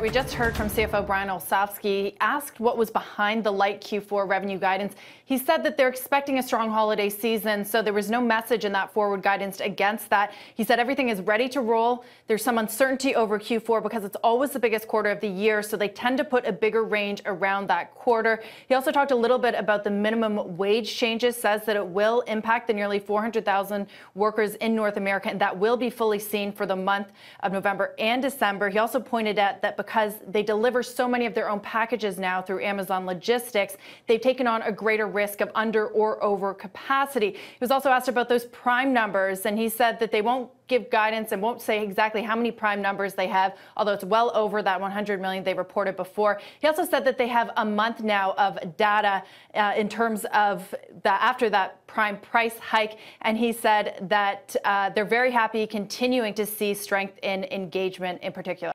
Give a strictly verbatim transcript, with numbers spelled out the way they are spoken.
We just heard from C F O Brian Olsavsky, asked what was behind the light Q four revenue guidance. He said that they're expecting a strong holiday season, so there was no message in that forward guidance against that. He said everything is ready to roll. There's some uncertainty over Q four because it's always the biggest quarter of the year, so they tend to put a bigger range around that quarter. He also talked a little bit about the minimum wage changes, says that it will impact the nearly four hundred thousand workers in North America, and that will be fully seen for the month of November and December. He also pointed out that because because they deliver so many of their own packages now through Amazon Logistics, they've taken on a greater risk of under or over capacity. He was also asked about those prime numbers, and he said that they won't give guidance and won't say exactly how many prime numbers they have, although it's well over that one hundred million they reported before. He also said that they have a month now of data uh, in terms of the, after that prime price hike, and he said that uh, they're very happy continuing to see strength in engagement in particular.